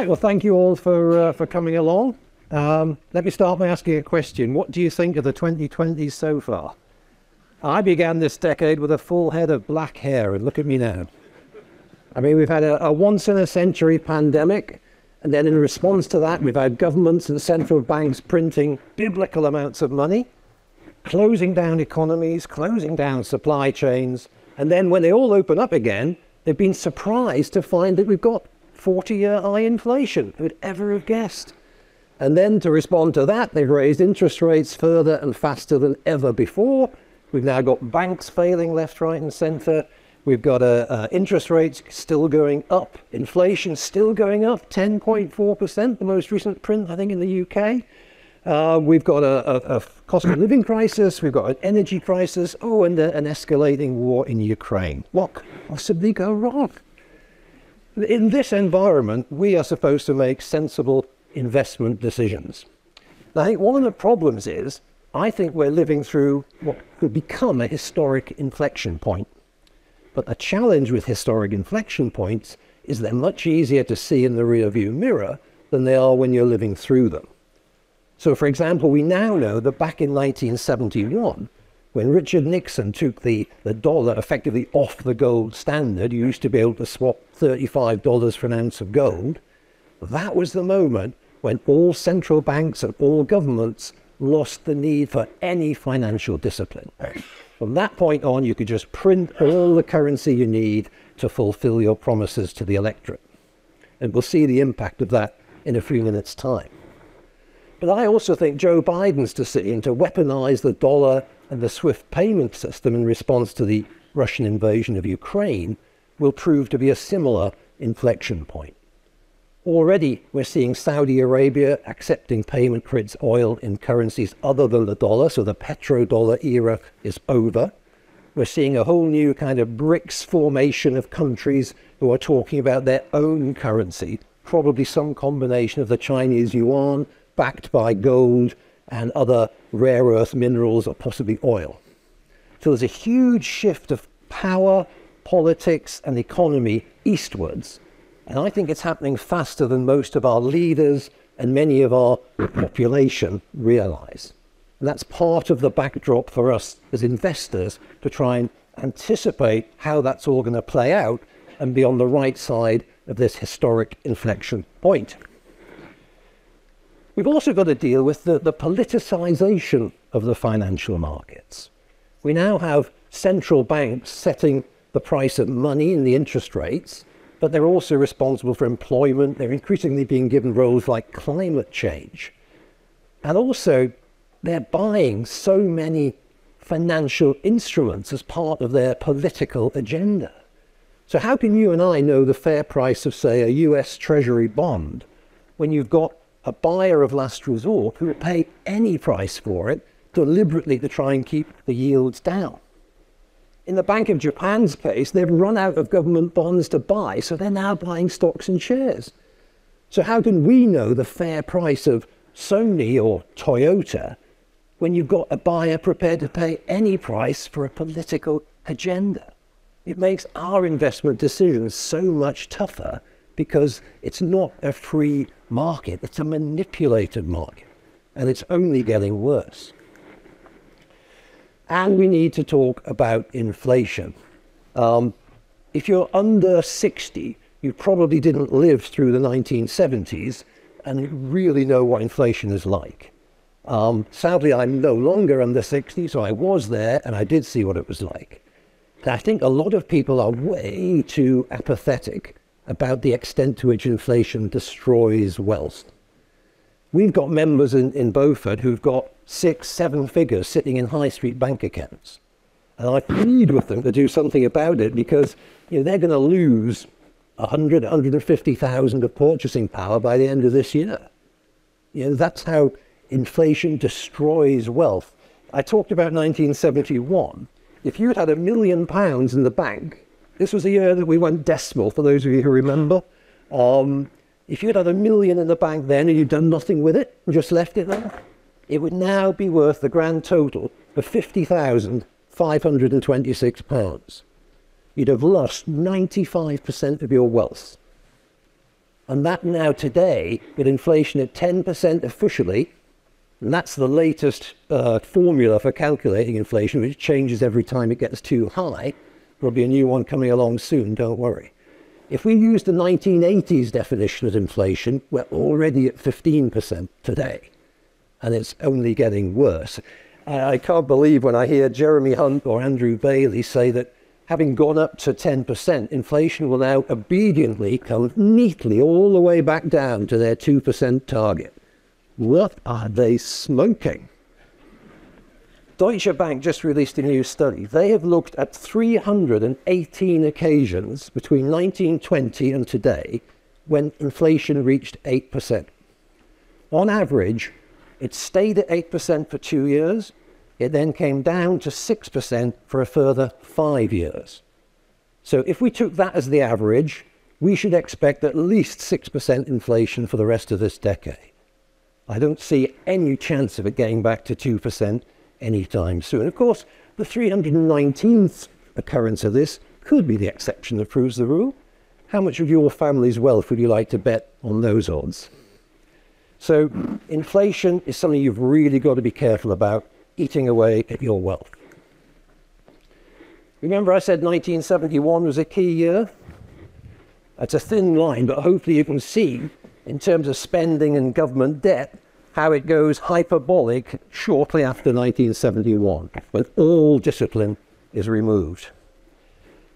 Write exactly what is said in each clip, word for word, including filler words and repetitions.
right, well, thank you all for uh, for coming along. Um, let me start by asking a question. What do you think of the twenty twenties so far? I began this decade with a full head of black hair, and look at me now. I mean, we've had a, a once-in-a-century pandemic, and then in response to that, we've had governments and central banks printing biblical amounts of money, closing down economies, closing down supply chains, and then when they all open up again, they've been surprised to find that we've got forty-year high inflation. Who'd ever have guessed? And then to respond to that, they've raised interest rates further and faster than ever before. We've now got banks failing left, right and centre. We've got uh, uh, interest rates still going up. Inflation still going up, ten point four percent, the most recent print, I think, in the U K. Uh, we've got a, a, a cost of living crisis. We've got an energy crisis. Oh, and a, an escalating war in Ukraine. What could possibly go wrong? In this environment, we are supposed to make sensible investment decisions. And I think one of the problems is, I think we're living through what could become a historic inflection point. But the challenge with historic inflection points is they're much easier to see in the rearview mirror than they are when you're living through them. So, for example, we now know that back in nineteen seventy-one, when Richard Nixon took the, the dollar effectively off the gold standard, you used to be able to swap thirty-five dollars for an ounce of gold. That was the moment when all central banks and all governments lost the need for any financial discipline. From that point on, you could just print all the currency you need to fulfill your promises to the electorate. And we'll see the impact of that in a few minutes' time. But I also think Joe Biden's decision to weaponize the dollar and the SWIFT payment system in response to the Russian invasion of Ukraine will prove to be a similar inflection point. Already, we're seeing Saudi Arabia accepting payment for its oil in currencies other than the dollar, so the petrodollar era is over. We're seeing a whole new kind of BRICS formation of countries who are talking about their own currency, probably some combination of the Chinese yuan backed by gold and other rare earth minerals or possibly oil. So there's a huge shift of power, politics and economy eastwards. And I think it's happening faster than most of our leaders and many of our population realize. And that's part of the backdrop for us as investors to try and anticipate how that's all going to play out and be on the right side of this historic inflection point. We've also got to deal with the, the politicization of the financial markets. We now have central banks setting the price of money and the interest rates, but they're also responsible for employment. They're increasingly being given roles like climate change. And also, they're buying so many financial instruments as part of their political agenda. So how can you and I know the fair price of, say, a U S Treasury bond when you've got a buyer of last resort who will pay any price for it deliberately to try and keep the yields down? In the Bank of Japan's case, they've run out of government bonds to buy, so they're now buying stocks and shares. So how can we know the fair price of Sony or Toyota when you've got a buyer prepared to pay any price for a political agenda? It makes our investment decisions so much tougher because it's not a free market, it's a manipulated market, and it's only getting worse. And we need to talk about inflation. Um, if you're under sixty, you probably didn't live through the nineteen seventies and you really know what inflation is like. Um, sadly, I'm no longer under sixty, so I was there and I did see what it was like. And I think a lot of people are way too apathetic about the extent to which inflation destroys wealth. We've got members in, in Beaufort who've got six, seven figures sitting in high street bank accounts. And I plead with them to do something about it because you know, they're going to lose one hundred, one hundred fifty thousand of purchasing power by the end of this year. You know, that's how inflation destroys wealth. I talked about nineteen seventy-one. If you had had a million pounds in the bank, this was a year that we went decimal, for those of you who remember. Um, If you had had a million in the bank then and you'd done nothing with it and just left it there, it would now be worth the grand total of fifty thousand five hundred twenty-six pounds. You'd have lost ninety-five percent of your wealth. And that now today, with inflation at ten percent officially, and that's the latest uh, formula for calculating inflation, which changes every time it gets too high. There'll be a new one coming along soon, don't worry. If we use the nineteen eighties definition of inflation, we're already at fifteen percent today, and it's only getting worse. I, I can't believe when I hear Jeremy Hunt or Andrew Bailey say that having gone up to ten percent, inflation will now obediently come neatly all the way back down to their two percent target. What are they smoking? Deutsche Bank just released a new study. They have looked at three hundred eighteen occasions between nineteen twenty and today when inflation reached eight percent. On average, it stayed at eight percent for two years. It then came down to six percent for a further five years. So if we took that as the average, we should expect at least six percent inflation for the rest of this decade. I don't see any chance of it getting back to two percent anytime soon. Of course, the three hundred nineteenth occurrence of this could be the exception that proves the rule. How much of your family's wealth would you like to bet on those odds? So inflation is something you've really got to be careful about, eating away at your wealth. Remember I said nineteen seventy-one was a key year? That's a thin line, but hopefully you can see, in terms of spending and government debt, how it goes hyperbolic shortly after nineteen seventy-one, when all discipline is removed.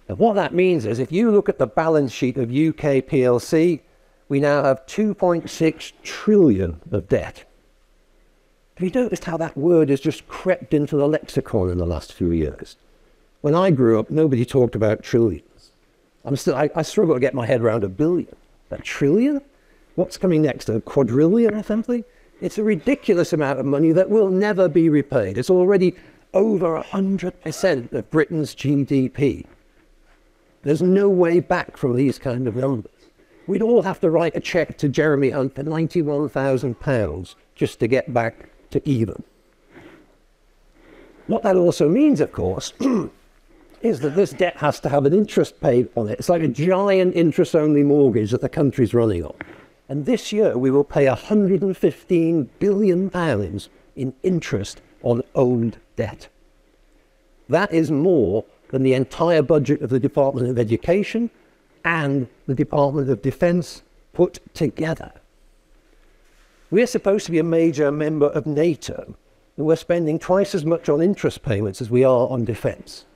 And what that means is, if you look at the balance sheet of U K P L C, we now have two point six trillion of debt. Have you noticed how that word has just crept into the lexicon in the last few years? When I grew up, nobody talked about trillions. I'm still, I, I struggle to get my head around a billion. A trillion? What's coming next, a quadrillion or something? It's a ridiculous amount of money that will never be repaid. It's already over one hundred percent of Britain's G D P. There's no way back from these kind of numbers. We'd all have to write a cheque to Jeremy Hunt for ninety-one thousand pounds just to get back to even. What that also means, of course, is that this debt has to have an interest paid on it. It's like a giant interest-only mortgage that the country's running on. And this year, we will pay one hundred fifteen billion pounds in interest on owned debt. That is more than the entire budget of the Department of Education and the Department of Defense put together. We're supposed to be a major member of NATO, and we're spending twice as much on interest payments as we are on defense.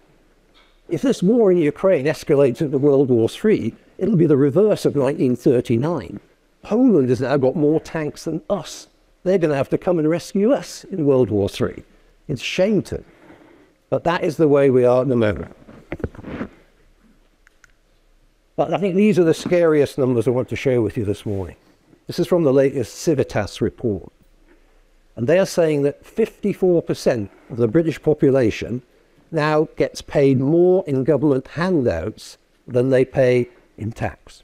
If this war in Ukraine escalates into World War Three, it'll be the reverse of nineteen thirty-nine. Poland has now got more tanks than us. They're going to have to come and rescue us in World War Three. It's shameful. But that is the way we are at the moment. But I think these are the scariest numbers I want to share with you this morning. This is from the latest Civitas report. And they are saying that fifty-four percent of the British population now gets paid more in government handouts than they pay in tax.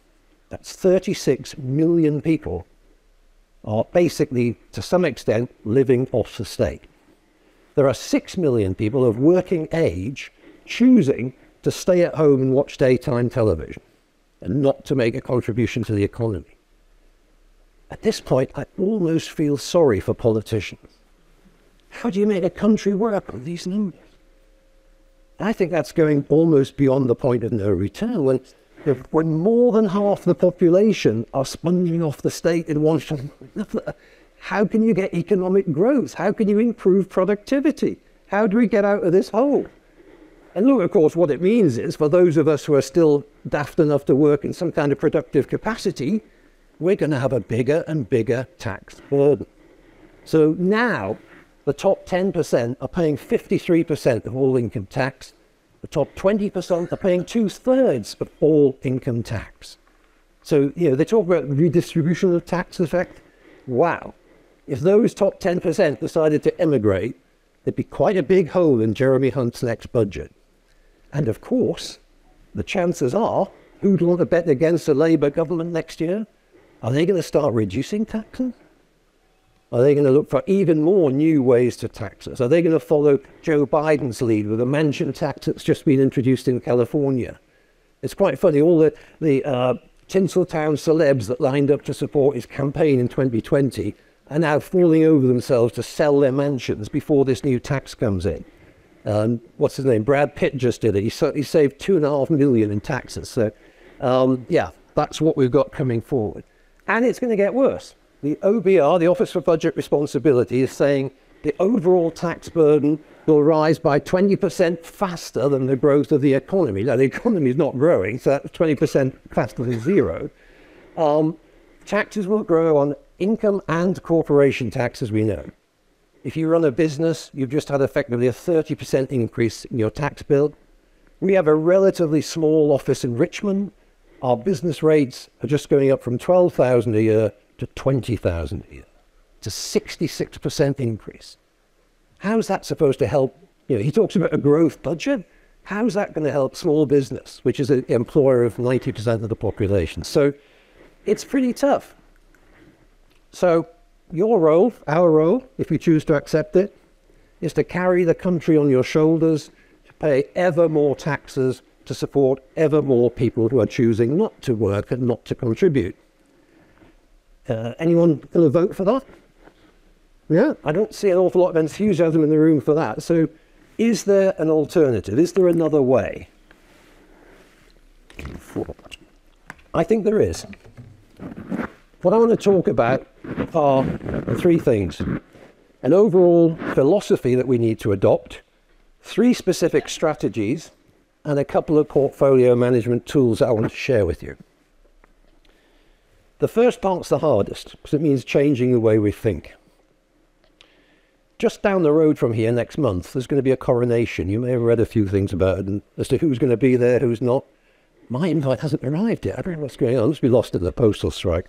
That's thirty-six million people are basically, to some extent, living off the state. There are six million people of working age choosing to stay at home and watch daytime television and not to make a contribution to the economy. At this point, I almost feel sorry for politicians. How do you make a country work on these numbers? I think that's going almost beyond the point of no return. When If, when more than half the population are sponging off the state in one shot, how can you get economic growth? How can you improve productivity? How do we get out of this hole? And look, of course, what it means is, for those of us who are still daft enough to work in some kind of productive capacity, we're going to have a bigger and bigger tax burden. So now, the top ten percent are paying fifty-three percent of all income tax. The top twenty percent are paying two-thirds of all income tax. So, you know, they talk about redistribution of tax effect. Wow. If those top ten percent decided to emigrate, there'd be quite a big hole in Jeremy Hunt's next budget. And, of course, the chances are, who'd want to bet against a Labour government next year? Are they going to start reducing taxes? Are they going to look for even more new ways to tax us? Are they going to follow Joe Biden's lead with a mansion tax that's just been introduced in California? It's quite funny, all the, the uh, Tinseltown celebs that lined up to support his campaign in twenty twenty are now falling over themselves to sell their mansions before this new tax comes in. Um, what's his name? Brad Pitt just did it. He, so, he saved two and a half million in taxes. So, um, yeah, that's what we've got coming forward. And it's going to get worse. The O B R, the Office for Budget Responsibility, is saying the overall tax burden will rise by twenty percent faster than the growth of the economy. Now, the economy is not growing, so that's twenty percent faster than zero. Um, taxes will grow on income and corporation tax, as we know. If you run a business, you've just had effectively a thirty percent increase in your tax bill. We have a relatively small office in Richmond. Our business rates are just going up from twelve thousand a year to twenty thousand a year. It's a sixty-six percent increase. How's that supposed to help? You know, he talks about a growth budget. How's that going to help small business, which is an employer of ninety percent of the population? So it's pretty tough. So your role, our role, if we choose to accept it, is to carry the country on your shoulders, to pay ever more taxes, to support ever more people who are choosing not to work and not to contribute. Uh, anyone going to vote for that? Yeah, I don't see an awful lot of enthusiasm in the room for that. So is there an alternative? Is there another way? I think there is. What I want to talk about are three things. An overall philosophy that we need to adopt, three specific strategies, and a couple of portfolio management tools that I want to share with you. The first part's the hardest, because it means changing the way we think. Just down the road from here next month, there's going to be a coronation. You may have read a few things about it and as to who's going to be there, who's not. My invite hasn't arrived yet. I don't know what's going on. Let's be lost in the postal strike.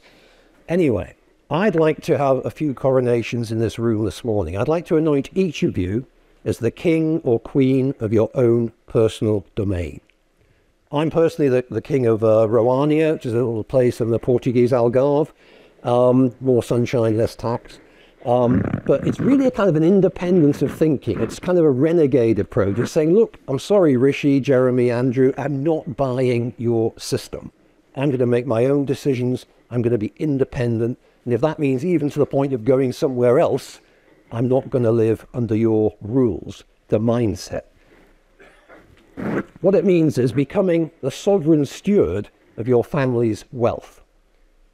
Anyway, I'd like to have a few coronations in this room this morning. I'd like to anoint each of you as the king or queen of your own personal domain. I'm personally the, the king of uh, Rouania, which is a little place in the Portuguese Algarve. Um, more sunshine, less tax. Um, but it's really a kind of an independence of thinking. It's kind of a renegade approach. It's saying, look, I'm sorry, Rishi, Jeremy, Andrew, I'm not buying your system. I'm going to make my own decisions. I'm going to be independent. And if that means even to the point of going somewhere else, I'm not going to live under your rules, the mindset. What it means is becoming the sovereign steward of your family's wealth.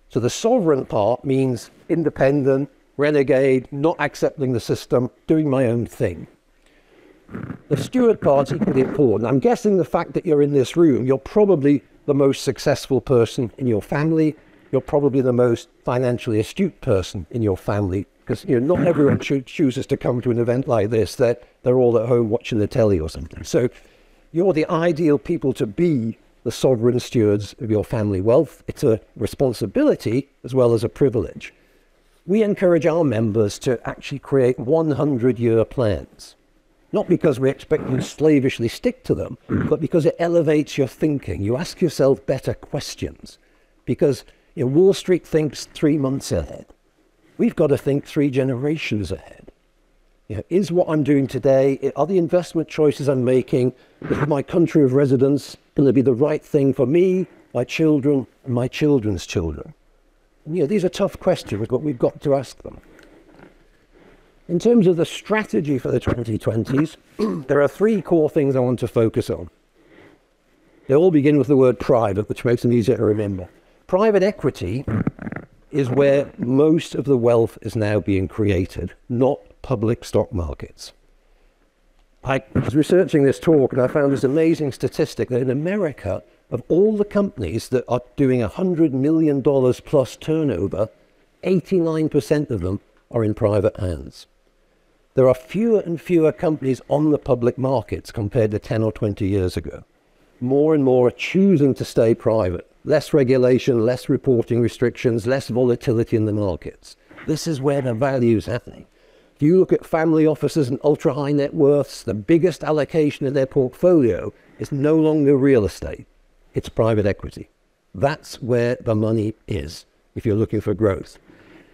So the sovereign part means independent, renegade, not accepting the system, doing my own thing. The steward part's equally important. I'm guessing the fact that you're in this room, you're probably the most successful person in your family. You're probably the most financially astute person in your family, because you know, not everyone cho chooses to come to an event like this that they're all at home watching the telly or something. So you're the ideal people to be the sovereign stewards of your family wealth. It's a responsibility as well as a privilege. We encourage our members to actually create hundred-year plans, not because we expect you to slavishly stick to them, but because it elevates your thinking. You ask yourself better questions, because you know, Wall Street thinks three months ahead. We've got to think three generations ahead. You know, is what I'm doing today, are the investment choices I'm making with my country of residence going to be the right thing for me, my children, and my children's children? And, you know, these are tough questions, but we've got to ask them. In terms of the strategy for the twenty twenties, there are three core things I want to focus on. They all begin with the word private, which makes them easier to remember. Private equity is where most of the wealth is now being created, not public stock markets. I was researching this talk and I found this amazing statistic that in America, of all the companies that are doing one hundred million dollars plus turnover, eighty-nine percent of them are in private hands. There are fewer and fewer companies on the public markets compared to ten or twenty years ago. More and more are choosing to stay private. Less regulation, less reporting restrictions, less volatility in the markets. This is where the value is happening. If you look at family offices and ultra high net worths, the biggest allocation in their portfolio is no longer real estate, it's private equity. That's where the money is if you're looking for growth.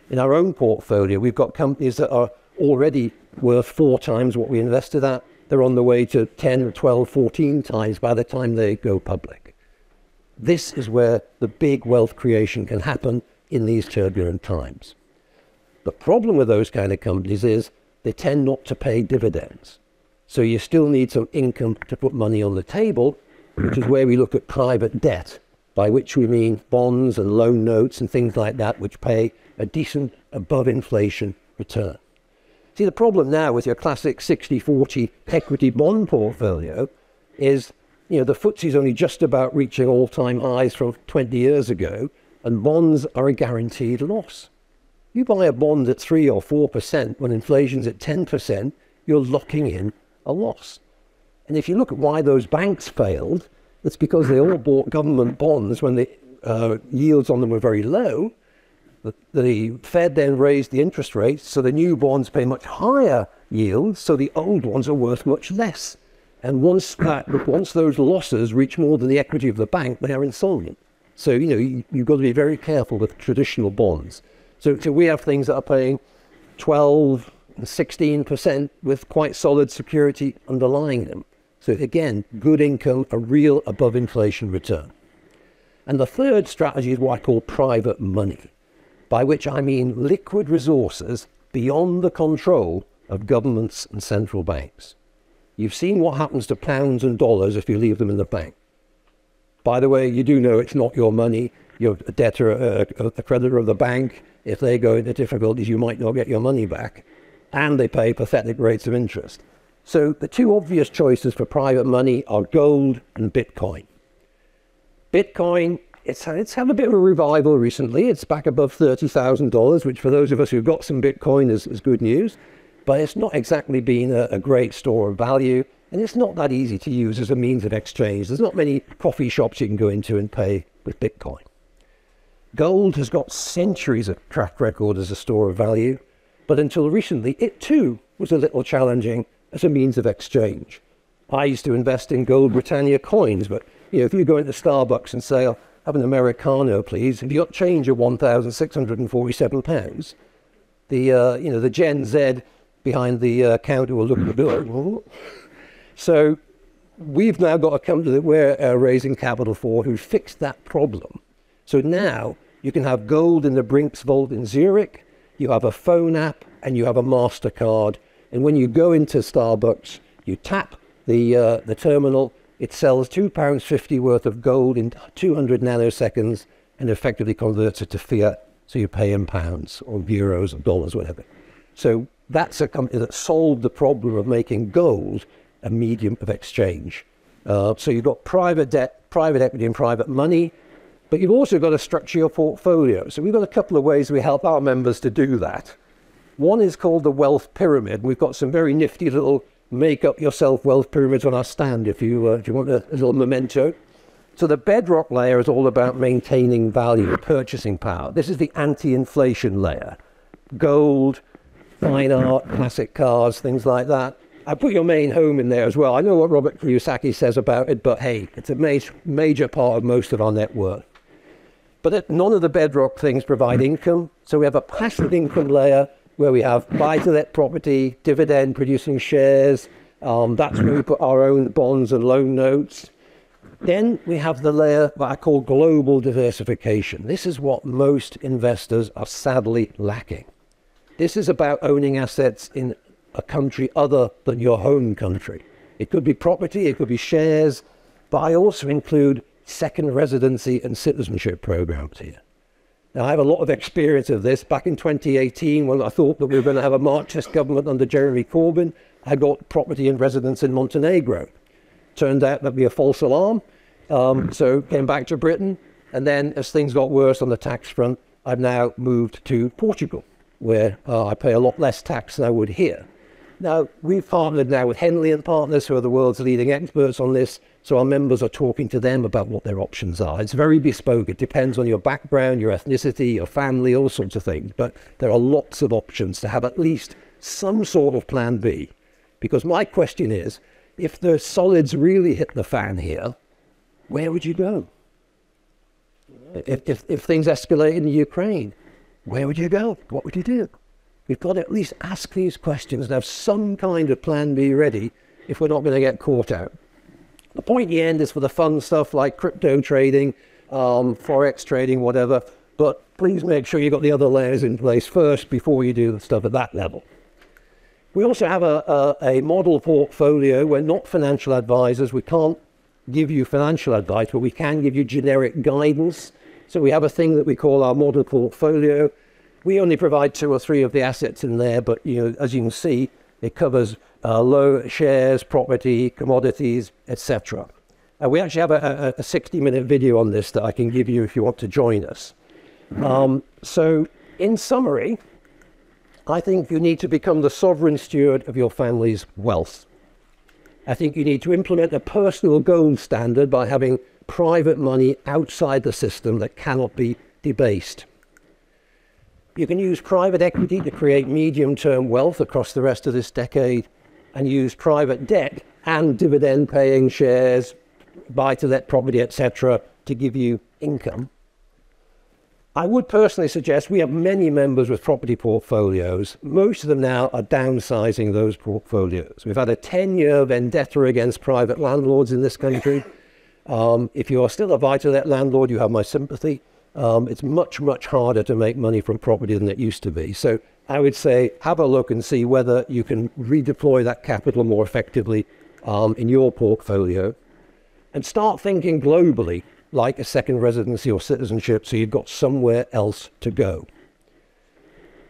In our own portfolio, we've got companies that are already worth four times what we invested at. They're on the way to ten or twelve, fourteen times by the time they go public. This is where the big wealth creation can happen in these turbulent times. The problem with those kind of companies is they tend not to pay dividends. So you still need some income to put money on the table, which is where we look at private debt, by which we mean bonds and loan notes and things like that, which pay a decent above inflation return. See, the problem now with your classic sixty forty equity bond portfolio is, you know, the F T S E is only just about reaching all-time highs from twenty years ago, and bonds are a guaranteed loss. You buy a bond at three or four percent when inflation's at ten percent, you're locking in a loss. And if you look at why those banks failed, it's because they all bought government bonds when the uh, yields on them were very low. The, the Fed then raised the interest rates, so the new bonds pay much higher yields, so the old ones are worth much less. And once that, once those losses reach more than the equity of the bank, they are insolvent. So, you know, you, you've got to be very careful with traditional bonds. So, so we have things that are paying twelve and sixteen percent with quite solid security underlying them. So again, good income, a real above inflation return. And the third strategy is what I call private money, by which I mean liquid resources beyond the control of governments and central banks. You've seen what happens to pounds and dollars if you leave them in the bank. By the way, you do know it's not your money. You're a debtor, a, a creditor of the bank. If they go into difficulties, you might not get your money back. And they pay pathetic rates of interest. So the two obvious choices for private money are gold and Bitcoin. Bitcoin, it's, it's had a bit of a revival recently. It's back above thirty thousand dollars, which for those of us who've got some Bitcoin is, is good news. But it's not exactly been a, a great store of value, and it's not that easy to use as a means of exchange. There's not many coffee shops you can go into and pay with Bitcoin. Gold has got centuries of track record as a store of value, but until recently, it too was a little challenging as a means of exchange. I used to invest in gold Britannia coins, but you know, if you go into Starbucks and say, I'll have an Americano, please, have you got change of one thousand six hundred forty-seven pounds, the, uh, you know, the Gen Z behind the uh, counter will look at the bill. So we've now got a company that we're uh, raising capital for who fixed that problem. So now you can have gold in the Brinks vault in Zurich, you have a phone app, and you have a MasterCard. And when you go into Starbucks, you tap the, uh, the terminal, it sells two pounds fifty worth of gold in two hundred nanoseconds and effectively converts it to fiat, so you pay in pounds or euros or dollars, whatever. So that's a company that solved the problem of making gold a medium of exchange. Uh, so you've got private debt, private equity and private money, but you've also got to structure your portfolio. So we've got a couple of ways we help our members to do that. One is called the wealth pyramid. We've got some very nifty little make-up-yourself wealth pyramids on our stand if you, uh, if you want a, a little memento. So the bedrock layer is all about maintaining value, purchasing power. This is the anti-inflation layer. Gold, fine art, classic cars, things like that. I put your main home in there as well. I know what Robert Kiyosaki says about it, but hey, it's a major, major part of most of our net worth. But it, none of the bedrock things provide income. So we have a passive income layer where we have buy-to-let property, dividend-producing shares. Um, that's where we put our own bonds and loan notes. Then we have the layer that I call global diversification. This is what most investors are sadly lacking. This is about owning assets in a country other than your home country. It could be property, it could be shares, but I also include second residency and citizenship programs here. Now, I have a lot of experience of this. Back in twenty eighteen, when I thought that we were going to have a Marxist government under Jeremy Corbyn, I got property and residence in Montenegro. Turned out that'd be a false alarm, um, so came back to Britain, and then as things got worse on the tax front, I've now moved to Portugal, where uh, I pay a lot less tax than I would here. Now, we've partnered now with Henley and Partners, who are the world's leading experts on this, so our members are talking to them about what their options are. It's very bespoke. It depends on your background, your ethnicity, your family, all sorts of things, but there are lots of options to have at least some sort of plan B, because my question is, if the solids really hit the fan here, where would you go? If, if, if things escalate in Ukraine, where would you go? What would you do? We've got to at least ask these questions and have some kind of plan B ready if we're not going to get caught out. The pointy end is for the fun stuff like crypto trading, um, Forex trading, whatever. But please make sure you've got the other layers in place first before you do the stuff at that level. We also have a, a, a model portfolio. We're not financial advisors. We can't give you financial advice, but we can give you generic guidance. So we have a thing that we call our model portfolio. We only provide two or three of the assets in there, but you know, as you can see, it covers uh, low shares, property, commodities, et cetera. And we actually have a sixty-minute video on this that I can give you if you want to join us. Um, so, in summary, I think you need to become the sovereign steward of your family's wealth. I think you need to implement a personal gold standard by having private money outside the system that cannot be debased. You can use private equity to create medium-term wealth across the rest of this decade, and use private debt and dividend-paying shares, buy-to-let property, et cetera, to give you income. I would personally suggest we have many members with property portfolios. Most of them now are downsizing those portfolios. We've had a ten-year vendetta against private landlords in this country. Um, if you are still a buy-to-let landlord, you have my sympathy. Um, it's much, much harder to make money from property than it used to be. So I would say have a look and see whether you can redeploy that capital more effectively um, in your portfolio, and start thinking globally, like a second residency or citizenship, so you've got somewhere else to go.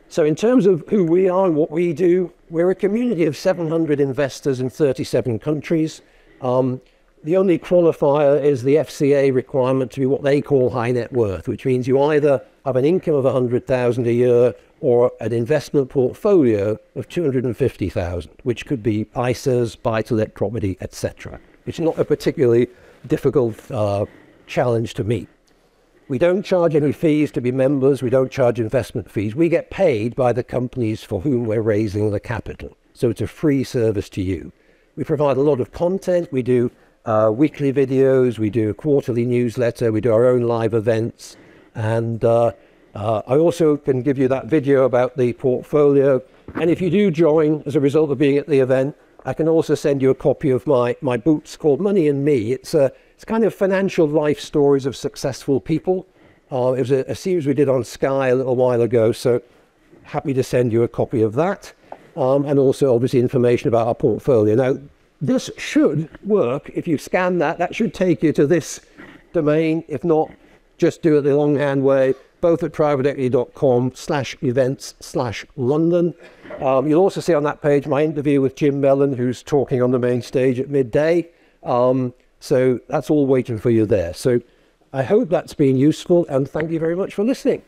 So in terms of who we are and what we do, we're a community of seven hundred investors in thirty-seven countries. Um, the only qualifier is the F C A requirement to be what they call high net worth, which means you either have an income of one hundred thousand dollars a year or an investment portfolio of two hundred fifty thousand dollars, which could be I S As, buy-to-let property, et cetera. It's not a particularly difficult uh, challenge to meet. We don't charge any fees to be members. We don't charge investment fees. We get paid by the companies for whom we're raising the capital. So it's a free service to you. We provide a lot of content. We do uh, weekly videos. We do a quarterly newsletter. We do our own live events. And uh, uh, I also can give you that video about the portfolio. And if you do join as a result of being at the event, I can also send you a copy of my, my books called Money and Me. It's a It's kind of financial life stories of successful people. Uh, it was a, a series we did on Sky a little while ago, so happy to send you a copy of that. Um, and also, obviously, information about our portfolio. Now, this should work. If you scan that, that should take you to this domain. If not, just do it the longhand way, both at private equity dot com slash events slash London. Um, you'll also see on that page my interview with Jim Mellon, who's talking on the main stage at midday. Um, So that's all waiting for you there. So I hope that's been useful, and thank you very much for listening.